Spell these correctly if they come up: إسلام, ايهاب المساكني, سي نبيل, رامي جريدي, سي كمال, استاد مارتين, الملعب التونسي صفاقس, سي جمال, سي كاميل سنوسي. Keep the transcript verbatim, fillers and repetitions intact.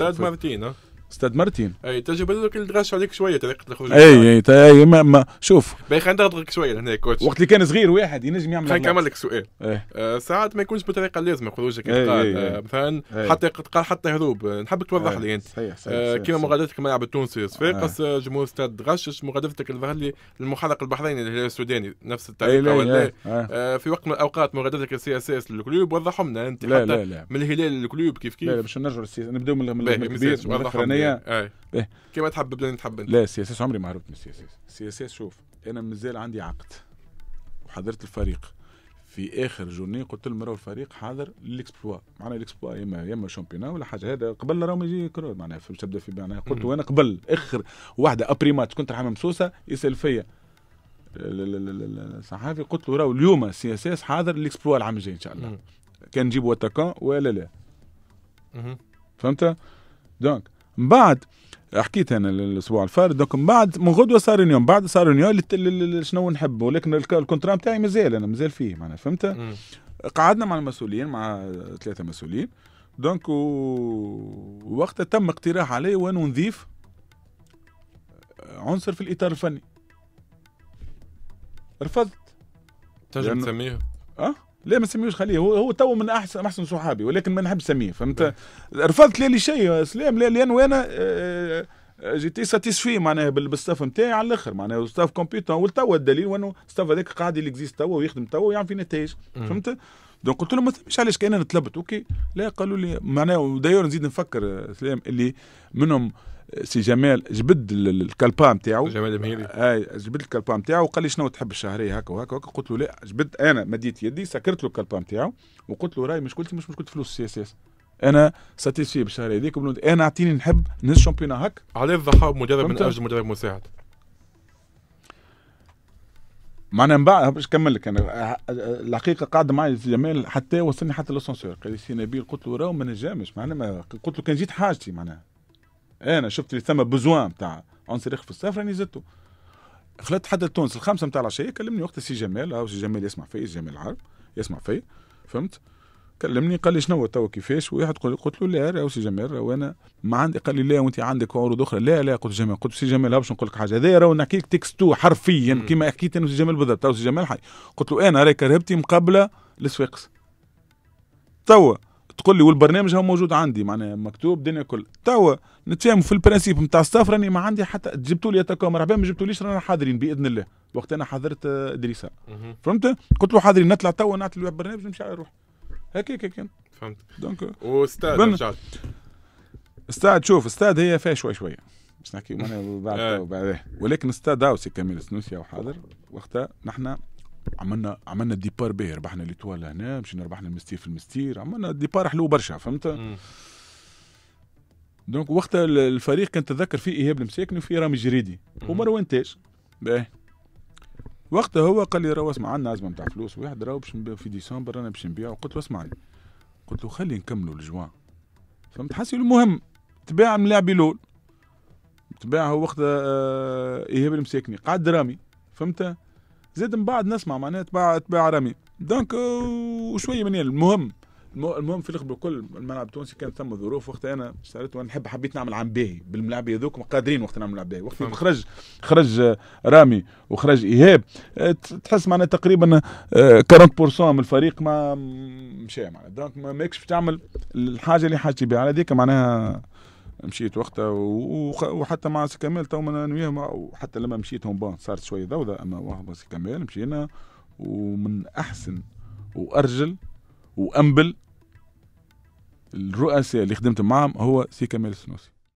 استاد مارتين. ها استاد مارتين اي تجربه تغش عليك شويه طريقه الخروج. اي اي ما, ما شوف بايخ عندها تغرك شويه هنا كوتش. وقت اللي كان صغير واحد ينجم يعمل. خليني نكمل لك سؤال. ايه. آه ساعات ما يكونش بالطريقه اللازمه خروجك يتقال. آه مثلا حتى قال حتى هروب. نحبك توضح لي انت. صحيح صحيح. آه كيما مغادرتك الملعب التونسي صفاقس آه. جمهور استاد غش مغادرتك الظهر للمحرق البحريني للهلال السوداني نفس الطريقه ولا آه في وقت من الاوقات مغادرتك السي اس اس للكلوب وضحوا لنا انت حتى لا لا. من الهلال للكلوب كيف كيف. لا باش نرجعوا نبداو من الكبير ايه ايه كيما تحب بدنا نتحب. لا السياسات عمري ما هربت من السياسات. السياسات شوف انا مازال عندي عقد وحضرت الفريق في اخر جورني قلت لهم راهو الفريق حاضر للاكسبلوا معناها الاكسبلوا اما اما شامبيون ولا حاجه هذا قبل راهو ما يجي كرو معناها فهمت تبدا في معناها قلت وانا قبل اخر واحده ابري ماتش كنت رحمه مصوصه يسال فيا الصحافي قلت له راهو اليوم السياسات حاضر للاكسبلوا العام الجاي ان شاء الله كان نجيبوا اتاكون ولا لا فهمت دونك من بعد حكيت انا الاسبوع الفارد دونك من بعد من غدوه صار اليوم بعد صار اليوم شنو نحب ولكن الكونترا نتاعي مازال انا مازال فيه معناها فهمت قعدنا مع المسؤولين مع ثلاثه مسؤولين دونك ووقتها تم اقتراح علي وانه نضيف عنصر في الاطار الفني رفضت تنجم تسميه اه لا ما نسميوش خليه هو هو تو من احسن احسن صحابي ولكن ما نحبش نسميه فهمت رفضت لي شيء اسلام لان وانا جيتي ساتيسفي معناها بالستاف نتاعي على الاخر معناها ستاف كومبيتون والتوا الدليل وانه الستاف هذاك قاعد يليكزيست توا ويخدم توا ويعمل في نتائج فهمت دونك قلت لهم ما تسميش علاش كان انا طلبت اوكي لا قالوا لي معناها ودايور نزيد نفكر اسلام اللي منهم سي جمال جبد الكالبا نتاعو جمال المهيري اي جبد الكالبا نتاعو وقال لي شنو تحب الشهريه هكا وهكا قلت له لا جبد انا مديت يدي سكرت له الكالبا نتاعو وقلت له راي مشكلتي مش مشكله فلوس سي اس اس انا ساتيسفي بالشهريه هذيك انا اعطيني نحب نهز الشامبيونات هكا على الضحى مدرب من اجل مدرب مساعد معناها من بعد باش نكمل لك انا الحقيقه قاعد معي في جمال حتى وصلني حتى للسونسور قال لي سي نبيل قلت له راهو ما نجمش معناها قلت له كان جيت حاجتي معناها انا شفت اللي ثم بزوان تاع عنصر يخف في الصفر راني زدته خلت حتى تونس الخمسه نتاع العشيه كلمني وقت سي جمال او سي جمال يسمع فيا سي جمال العرب يسمع فيا فهمت كلمني قال لي شنو تو كيفاش واحد قلت له لا راهو سي جمال راهو انا ما عندي قال لي لا وانت عندك عروض اخرى لا لا قلت جمال قلت سي جمال باش نقول لك حاجه هذايا راهو نحكيك تكستو حرفيا كما حكيت انا وسي جمال بالضبط تو سي جمال حي قلت له انا راهي كرهبتي مقابله لصفاقس توا تقول لي والبرنامج هو موجود عندي معناها مكتوب دنيا كل توا نتفاهموا في البرانسيب نتاع الصف راني ما عندي حتى جبتوا لي تاكا مرحبا ما جبتوليش رانا حاضرين باذن الله وقت انا حضرت ادريسا فهمت قلت له حاضرين نطلع توا نعطي الواحد برنامج نمشي نروح هكاك كان فهمت دونك واستاد رجعت استاد شوف استاد هي فيها شوي شويه باش نحكي معنا بعد بعد ولكن استاد هاو سي كاميل سنوسي وحاضر وقتها نحن عملنا عملنا ديبار باهي ربحنا ليتوال هنا مشينا ربحنا المستير في المستير عملنا ديبار حلو برشا فهمت دونك وقتها الفريق كان تذكر فيه ايهاب المساكني وفيه رامي جريدي ومروان تاج باهي وقتها هو قال لي راهو اسمع عندنا ازمه نتاع فلوس واحد راهو باش نبيع في ديسمبر رانا باش نبيعوا قلت له اسمعني قلت له خلي نكملوا الجوان فهمت حسي المهم تباع من لاعبي لول تباع هو وقتها ايهاب المساكني قعد رامي فهمت زاد من بعد نسمع معناها تباع تباع رامي دونك وشويه من المهم المهم في الخبر الكل الملعب التونسي كان ثم ظروف وقتها انا سالت وانا نحب حبيت نعمل عام باهي بالملاعب هذوك قادرين وقت نعمل عام باهي وقت خرج خرج رامي وخرج ايهاب تحس معناها تقريبا أربعين بالمئة من الفريق ما مشى معناها دونك ماكش باش تعمل الحاجه اللي حاجتي بها على هذيك معناها مشيت وقتها وحتى مع سي كمال تو انا وياه وحتى لما مشيت هون بون صارت شويه ضوضاء اما واحد سي كمال مشينا ومن احسن وارجل وانبل الرؤساء اللي خدمت معهم هو سي كاميل سنوسي.